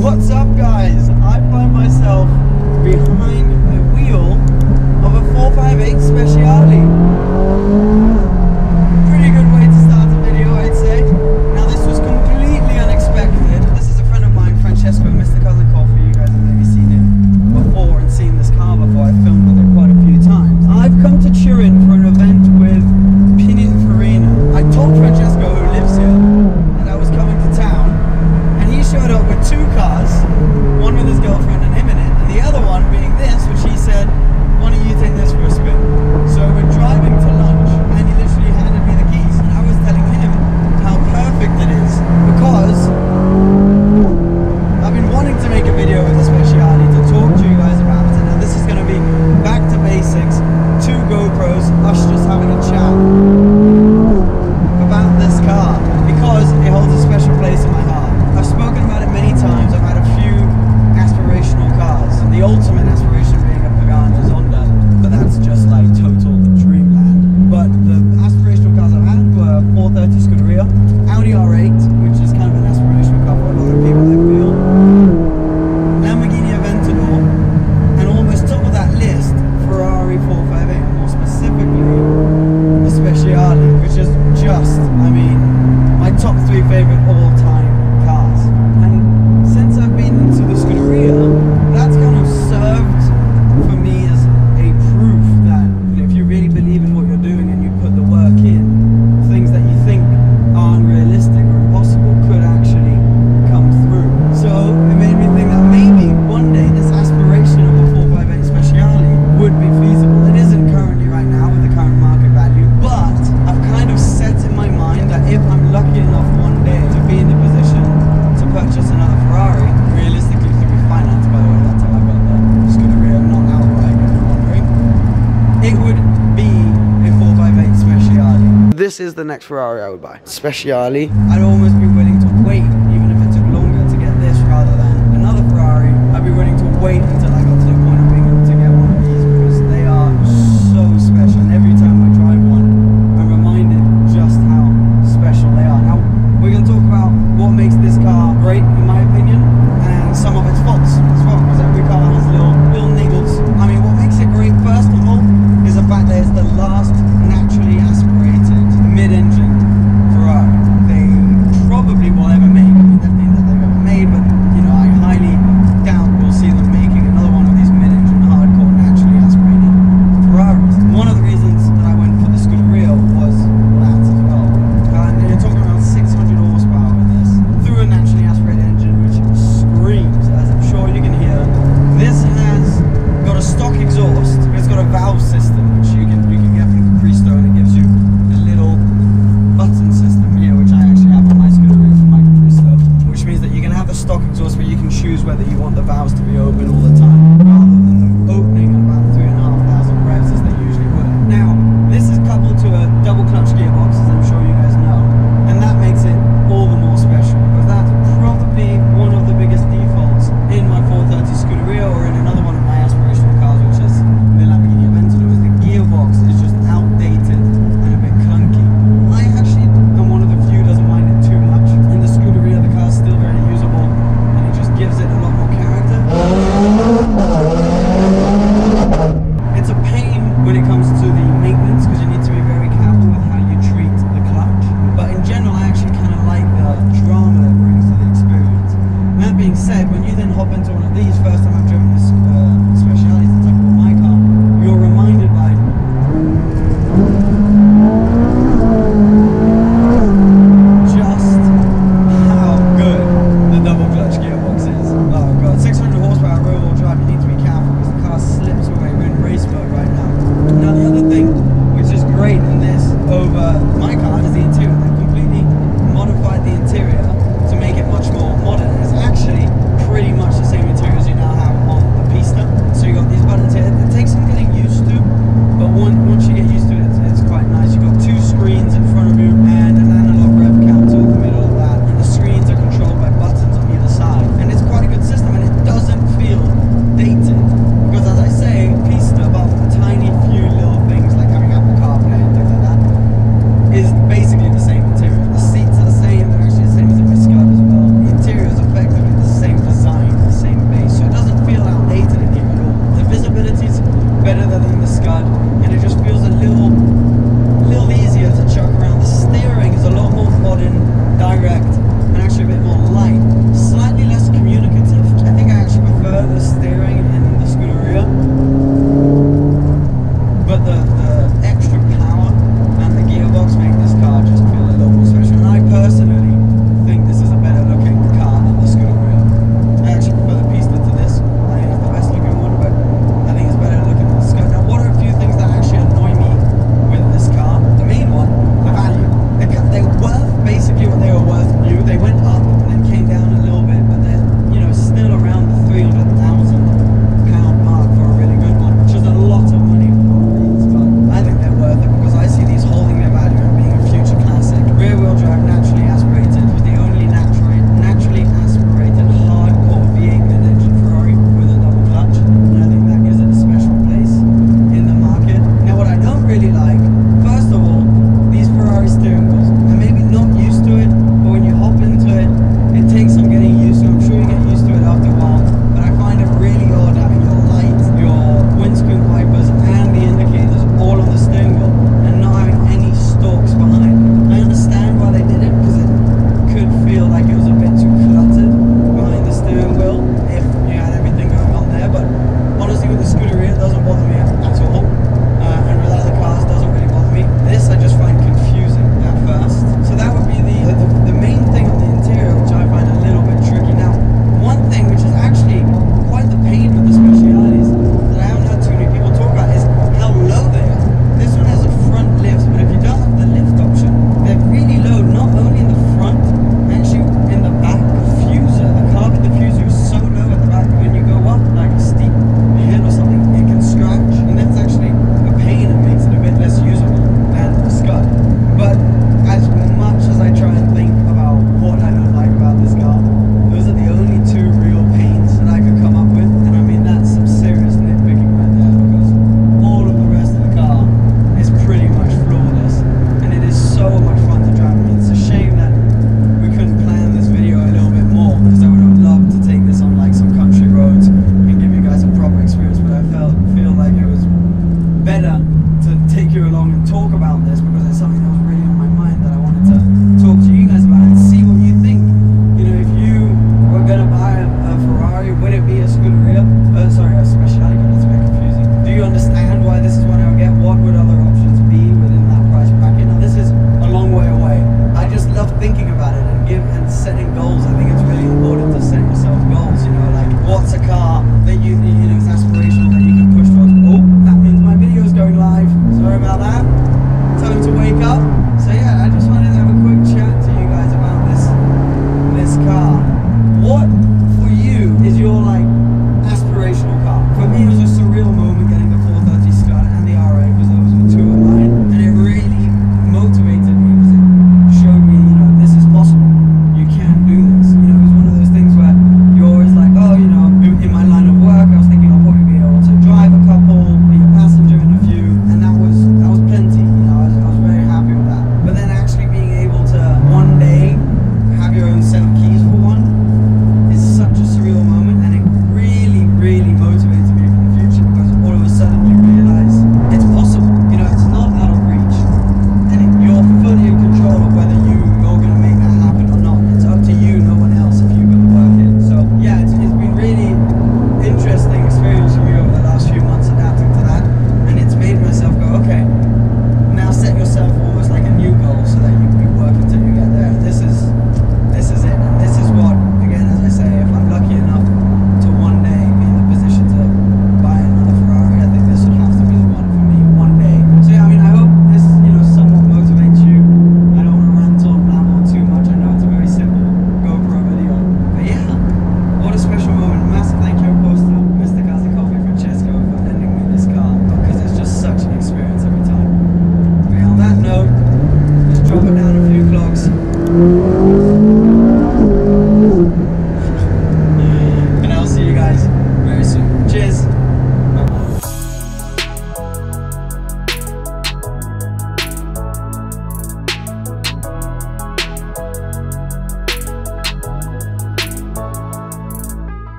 What's up, guys? I find myself behind the wheel of a 458 Speciale. Pretty good way to start the video, I'd say. Now, this was completely unexpected. This is a friend of mine, Francesco, Mr. Cousin Coffee. You guys have maybe seen him before and seen this car before. I've filmed with it quite a few times. I've come to Turin for an event with Pininfarina. I told Francesco, who lives here, showed up with two cars, one with his girlfriend and him in it, and the other one being this, which he said, why don't you take this for a spin? So we're driving to lunch, and he literally handed me the keys, and I was telling him how perfect it is, because I've been wanting to make a video with the Speciale to talk to you guys about it. Now this is going to be back to basics, two GoPros, us just having a chat about this car, because it holds a special place in my heart. I've spoken about it many times. I've had a few aspirational cars. The ultimate aspiration being a Pagani Zonda, but that's just like total dreamland. But the aspirational cars I've had were 430 Scuderia, Audi R8, which is kind of an aspirational car for a lot of people, I feel, Lamborghini Aventador, and almost top of that list, Ferrari 458, more specifically, the Speciale, which is just, I mean, my top three favorite of all time. This is the next Ferrari I would buy. Speciale. I'd almost be willing to wait, even if it took longer to get this rather than another Ferrari. I'd be willing to wait until I got to the point of being able to get one of these, because they are so special. And every time I drive one, I'm reminded just how special they are. Now, we're going to talk about what makes this car great, in my opinion, and some of its faults as well, because every car has little niggles. I mean, what makes it great, first of all, is the fact that it's the last naturally aspirated mid-engine Ferrari they probably will ever make. I mean, that means that they've ever made, but you know, I highly doubt we'll see them making another one of these mid-engine hardcore naturally aspirated Ferraris. One of the reasons that I went for the Scuderia was that as well. And you're talking about 600 horsepower with this through a naturally aspirated engine, which screams, as I'm sure you can hear. This has got a stock exhaust. It's got a valve system, which you can get from Capristone. It gives you a little button system here, which I actually have on my Scuderia for my Capristo, which means that you can have a stock exhaust, but you can choose whether you want the valves to be open all the time, rather than opening at about 3,500 revs as they usually would. Now, this is coupled to a double clutch gearbox, as I'm sure you guys know, and that makes it all the more special, because that's probably one of the biggest defaults in my 430 Scuderia or in another one of my aspirational cars, which is the Lamborghini Aventador. The gearbox is just outdated and a bit clunky. Being said, when you then hop into one of these, first time I've driven this